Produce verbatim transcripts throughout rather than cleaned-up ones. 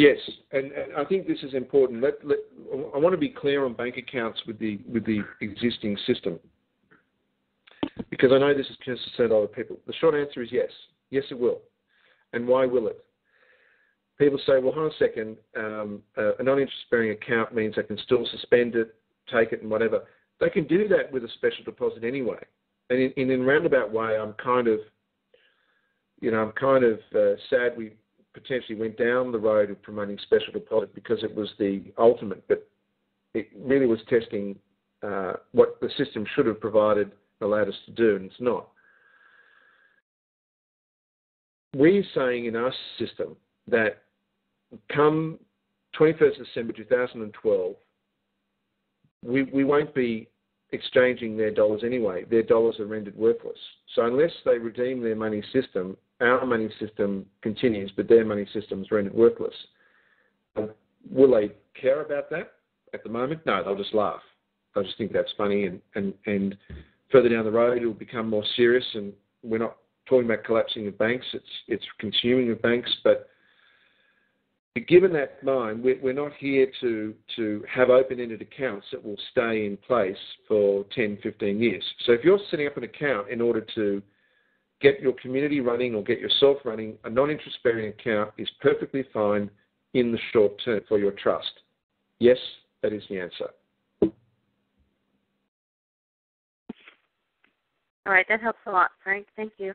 Yes, and, and I think this is important. Let, let, I want to be clear on bank accounts with the with the existing system, because I know this is concerned a lot of people. The short answer is yes. Yes, it will. And why will it? People say, well, hold on a second, um, uh, a non-interest-bearing account means they can still suspend it, take it, and whatever. They can do that with a special deposit anyway. And in, in, in a roundabout way, I'm kind of, you know, I'm kind of uh, sad we potentially went down the road of promoting special deposit, because it was the ultimate, but it really was testing uh, what the system should have provided, allowed us to do, and it's not. We're saying in our system that come twenty-first of December two thousand twelve, we, we won't be exchanging their dollars anyway. Their dollars are rendered worthless. So unless they redeem their money system, our money system continues, but their money system is rendered worthless. Will they care about that at the moment? No, they'll just laugh. They'll just think that's funny, and, and, and further down the road it will become more serious, and we're not talking about collapsing of banks, it's it's consuming of banks, but given that in mind, we're not here to, to have open-ended accounts that will stay in place for ten, fifteen years. So if you're setting up an account in order to get your community running or get yourself running, a non-interest-bearing account is perfectly fine in the short term for your trust. Yes, that is the answer. All right, that helps a lot, Frank. Thank you.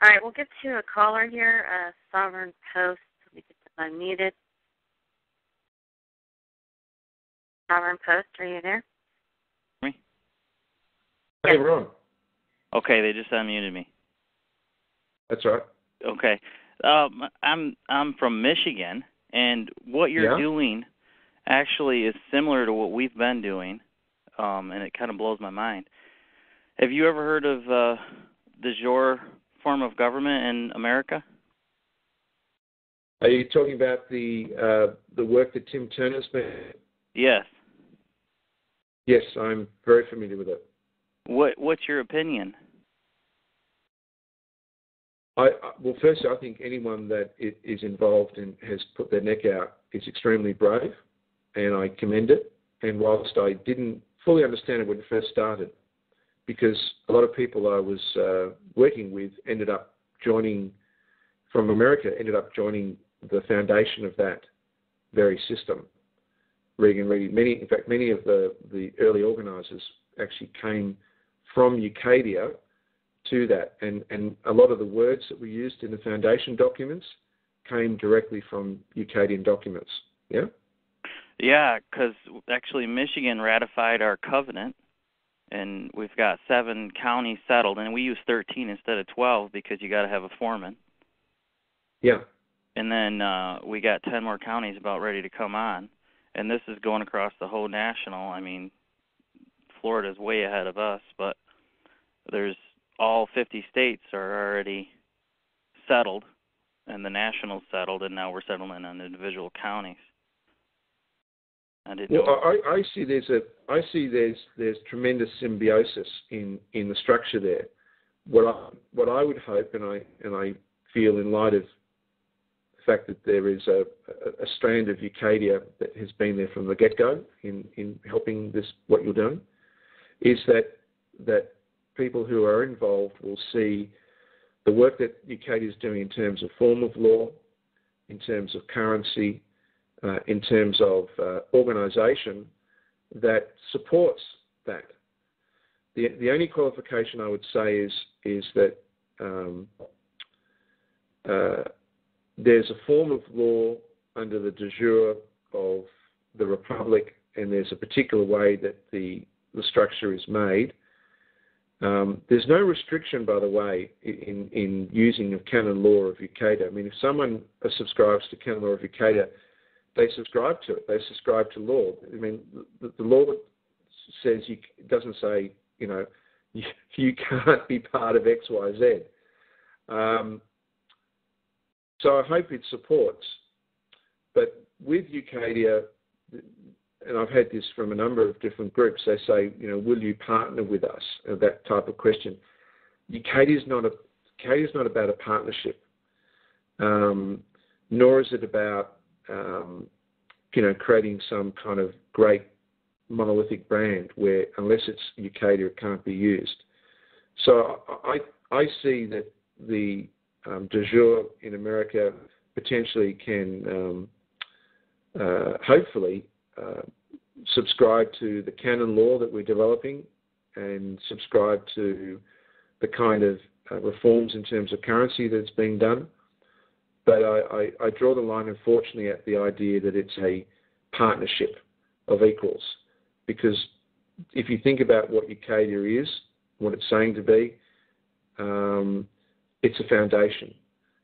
All right, we'll get to a caller here, uh, Sovereign Post. Let me get them unmuted. Sovereign Post, are you there? Me? Hey, Ron. Okay, they just unmuted me. That's right. Okay, um, I'm I'm from Michigan, and what you're yeah. doing actually is similar to what we've been doing, um, and it kind of blows my mind. Have you ever heard of uh, the Jure form of government in America? Are you talking about the uh, the work that Tim Turner's been? Yes. Yes, I'm very familiar with it. What What's your opinion? I, I well, first, I think anyone that is involved and has put their neck out is extremely brave, and I commend it. And whilst I didn't fully understand it when it first started, because a lot of people I was uh, working with ended up joining, from America, ended up joining the foundation of that very system. Regan Reedy, many, in fact, many of the, the early organisers actually came from UCADIA to that, and, and a lot of the words that were used in the foundation documents came directly from UCADIAN documents, yeah? Yeah, because actually Michigan ratified our covenant, and we've got seven counties settled, and we use thirteen instead of twelve because you got to have a foreman. Yeah. And then uh, we got ten more counties about ready to come on, and this is going across the whole national. I mean, Florida's way ahead of us, but there's all fifty states are already settled, and the national's settled, and now we're settling on individual counties. I well, I, I see there's a I see there's there's tremendous symbiosis in, in the structure there. What I what I would hope, and I and I feel in light of the fact that there is a, a, a strand of UCADIA that has been there from the get go in, in helping this what you're doing, is that that people who are involved will see the work that UCADIA is doing in terms of form of law, in terms of currency. Uh, in terms of uh, organisation that supports that. The the only qualification I would say is is that um, uh, there's a form of law under the de jure of the Republic, and there's a particular way that the, the structure is made. Um, there's no restriction, by the way, in, in using of canon law of UCADIA. I mean, if someone subscribes to canon law of UCADIA, they subscribe to it. They subscribe to law. I mean, the, the law says you doesn't say, you know, you, you can't be part of X, Y, Z. Um, so I hope it supports. But with UCADIA, and I've had this from a number of different groups, they say, you know, will you partner with us? That type of question. UCADIA is not a UCADIA is not about a partnership, um, nor is it about um, you know, creating some kind of great monolithic brand where, unless it's UCADIA, it can't be used. So I I see that the um, de jure in America potentially can um, uh, hopefully uh, subscribe to the canon law that we're developing and subscribe to the kind of uh, reforms in terms of currency that's being done. But I, I, I draw the line, unfortunately, at the idea that it's a partnership of equals, because if you think about what UCADIA is, what it's saying to be, um, it's a foundation.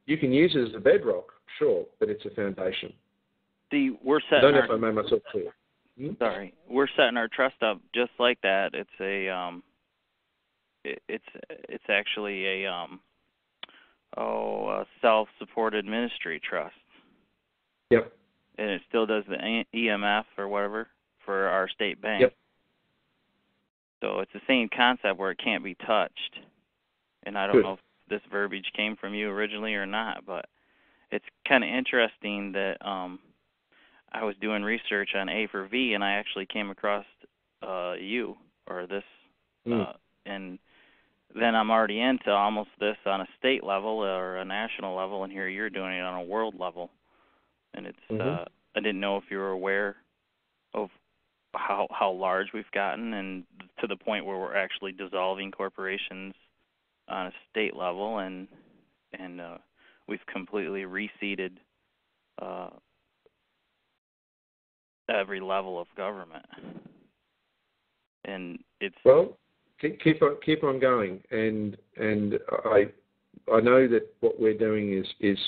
You can use it as a bedrock, sure, but it's a foundation. The, we're setting I don't know our, if I made myself clear. Hmm? Sorry. We're setting our trust up just like that. It's a, um, it, it's, it's actually a, um, oh, a self-supported ministry trust. Yep. And it still does the E M F or whatever for our state bank. Yep. So it's the same concept where it can't be touched. And I don't Good. know if this verbiage came from you originally or not, but it's kind of interesting that um, I was doing research on A for V, and I actually came across uh, you or this. Mm. Uh, and then I'm already into almost this on a state level or a national level, and here you're doing it on a world level. And it's mm-hmm. uh, I didn't know if you were aware of how how large we've gotten, and to the point where we're actually dissolving corporations on a state level, and and uh, we've completely reseated uh, every level of government. And it's well, keep on keep on going, and and I I know that what we're doing is is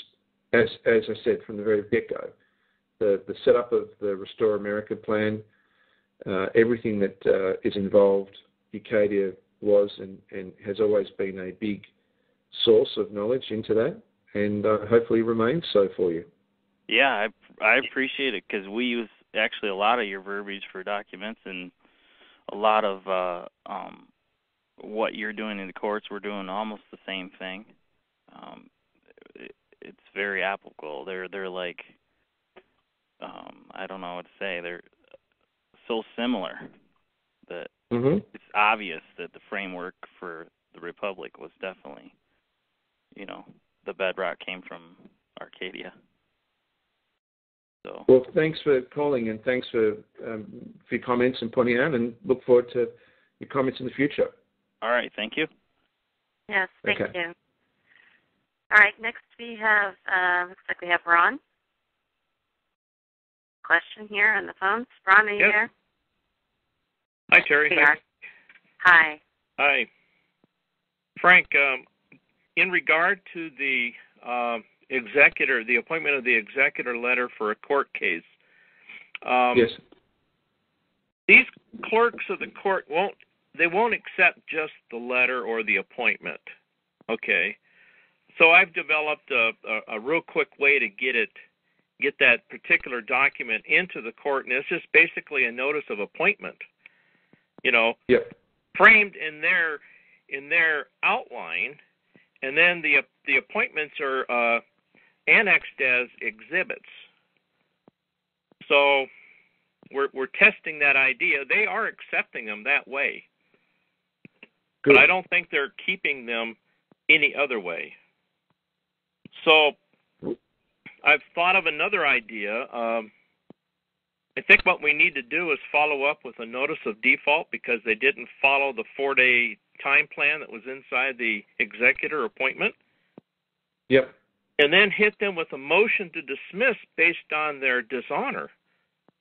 as as I said from the very get-go, the the setup of the Restore America Plan. Uh, everything that uh, is involved, UCADIA was and, and has always been a big source of knowledge into that, and uh, hopefully remains so for you. Yeah, I, I appreciate it, because we use actually a lot of your verbiage for documents, and a lot of uh, um, what you're doing in the courts, we're doing almost the same thing. Um, it, it's very applicable. They're, they're like, um, I don't know what to say, they're so similar that mm-hmm. it's obvious that the framework for the Republic was definitely, you know, the bedrock came from UCADIA. So well, thanks for calling, and thanks for um, for your comments and pointing out, and look forward to your comments in the future. All right, thank you. Yes, thank okay. you. All right, next we have uh, looks like we have Ron. Question here on the phone. Ron, are you yep. there? Hi, Terry. Hi. Hi. Hi. Frank, um, in regard to the uh, executor, the appointment of the executor letter for a court case, um, yes. these clerks of the court won't, they won't accept just the letter or the appointment. Okay. So I've developed a, a, a real quick way to get it get that particular document into the court, and it's just basically a notice of appointment, you know, yep. framed in their in their outline, and then the the appointments are uh, annexed as exhibits. So we're we're testing that idea. They are accepting them that way, Good. but I don't think they're keeping them any other way. So I've thought of another idea. Um, I think what we need to do is follow up with a notice of default, because they didn't follow the four-day time plan that was inside the executor appointment. Yep. And then hit them with a motion to dismiss based on their dishonor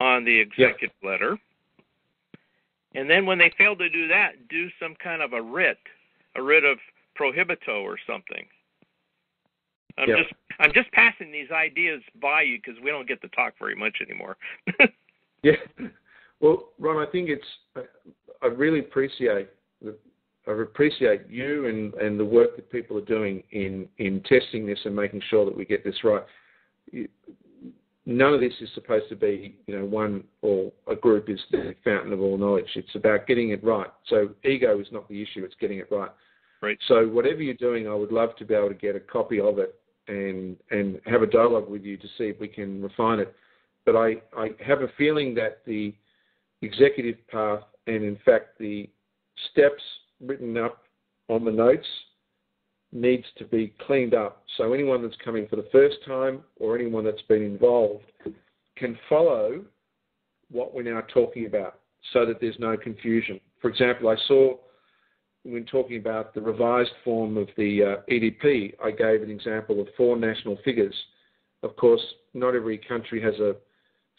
on the executive yep. letter. And then when they fail to do that, do some kind of a writ, a writ of prohibito or something. I'm yep. just I'm just passing these ideas by you, because we don't get to talk very much anymore. yeah, well, Ron, I think it's I really appreciate the, I appreciate you and, and the work that people are doing in in testing this and making sure that we get this right. None of this is supposed to be, you know, one or a group is the fountain of all knowledge. It's about getting it right. So ego is not the issue; it's getting it right. Right. So whatever you're doing, I would love to be able to get a copy of it and and have a dialogue with you to see if we can refine it. But I, I have a feeling that the executive path and, in fact, the steps written up on the notes needs to be cleaned up. So anyone that's coming for the first time or anyone that's been involved can follow what we're now talking about so that there's no confusion. For example, I saw when talking about the revised form of the uh, E D P, I gave an example of four national figures. Of course, not every country has a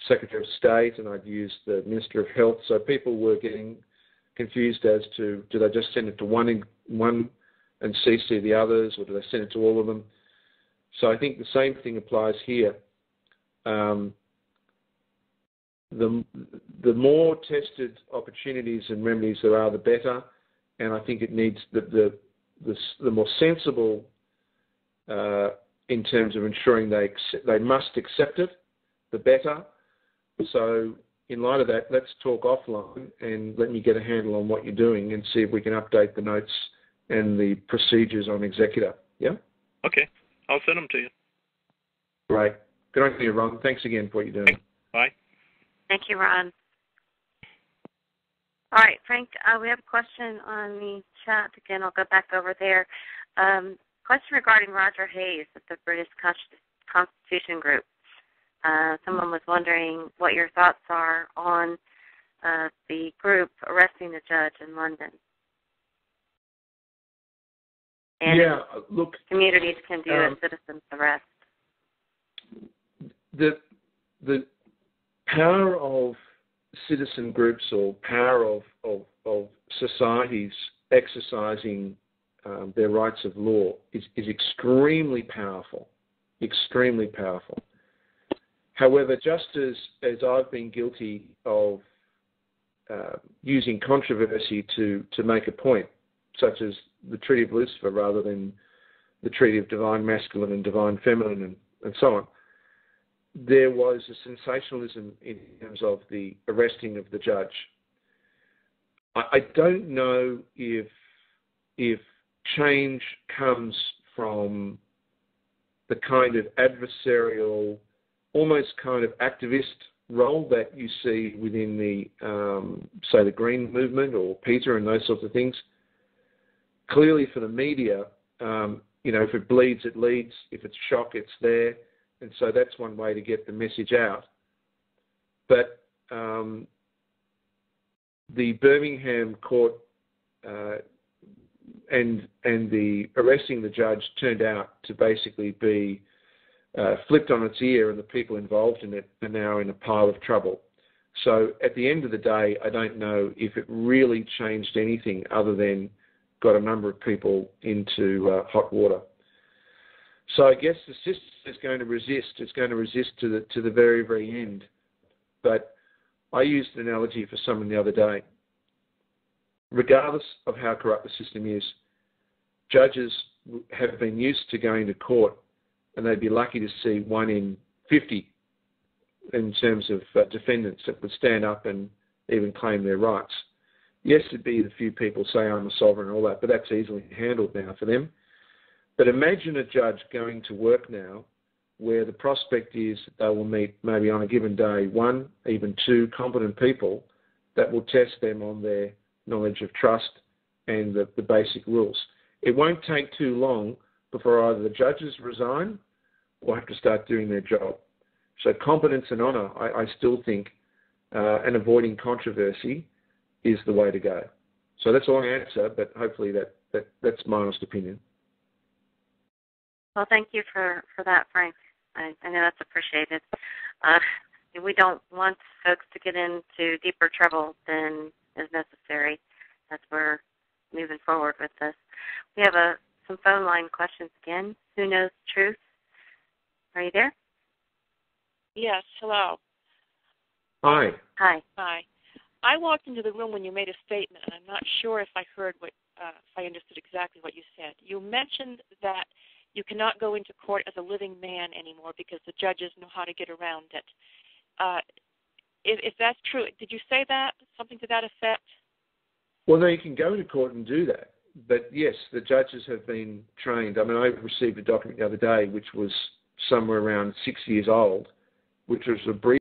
Secretary of State, and I'd used the Minister of Health, so people were getting confused as to, do they just send it to one in, one and C C the others, or do they send it to all of them? So I think the same thing applies here. Um, the, the more tested opportunities and remedies there are, the better, and I think it needs the, the, the, the more sensible uh, in terms of ensuring they, they must accept it, the better. So in light of that, let's talk offline and let me get a handle on what you're doing and see if we can update the notes and the procedures on executor. Yeah? Okay. I'll send them to you. Great. Good on you, Ron. Thanks again for what you're doing. Thanks. Bye. Thank you, Ron. All right, Frank, uh, we have a question on the chat. Again, I'll go back over there. Um, question regarding Roger Hayes at the British Constitution Group. Uh, someone was wondering what your thoughts are on uh, the group arresting the judge in London. And yeah, look, communities can do um, a citizen's arrest. The the power of citizen groups or power of of, of societies exercising um, their rights of law is, is extremely powerful, extremely powerful. However, just as, as I've been guilty of uh, using controversy to, to make a point, such as the Treaty of Lucifer rather than the Treaty of Divine Masculine and Divine Feminine and, and so on, there was a sensationalism in terms of the arresting of the judge. I, I don't know if, if change comes from the kind of adversarial, almost kind of activist role that you see within the, um, say, the Green Movement or PETA and those sorts of things. Clearly for the media, um, you know, if it bleeds, it leads. If it's shock, it's there. And so that's one way to get the message out. But um, the Birmingham court uh, and, and the arresting the judge turned out to basically be Uh, flipped on its ear, and the people involved in it are now in a pile of trouble. So at the end of the day, I don't know if it really changed anything other than got a number of people into uh, hot water. So I guess the system is going to resist. It's going to resist to the, to the very, very end. But I used an analogy for someone the other day. Regardless of how corrupt the system is, judges have been used to going to court and they'd be lucky to see one in fifty in terms of uh, defendants that would stand up and even claim their rights. Yes, it'd be the few people say, I'm a sovereign and all that, but that's easily handled now for them. But imagine a judge going to work now where the prospect is that they will meet maybe on a given day one, even two competent people that will test them on their knowledge of trust and the, the basic rules. It won't take too long before either the judges resign or have to start doing their job. So competence and honour, I, I still think, uh, and avoiding controversy is the way to go. So that's a long answer, but hopefully that, that, that's my honest opinion. Well, thank you for, for that, Frank. I, I know that's appreciated. Uh, we don't want folks to get into deeper trouble than is necessary as we're moving forward with this. We have a Some phone line questions again. Who knows the truth? Are you there? Yes, hello. Hi. Hi. Hi. I walked into the room when you made a statement, and I'm not sure if I heard what, uh, if I understood exactly what you said. You mentioned that you cannot go into court as a living man anymore because the judges know how to get around it. Uh, if, if that's true, did you say that? Something to that effect? Well, no, you can go into court and do that. but yes, the judges have been trained. I mean, I received a document the other day which was somewhere around six years old, which was a brief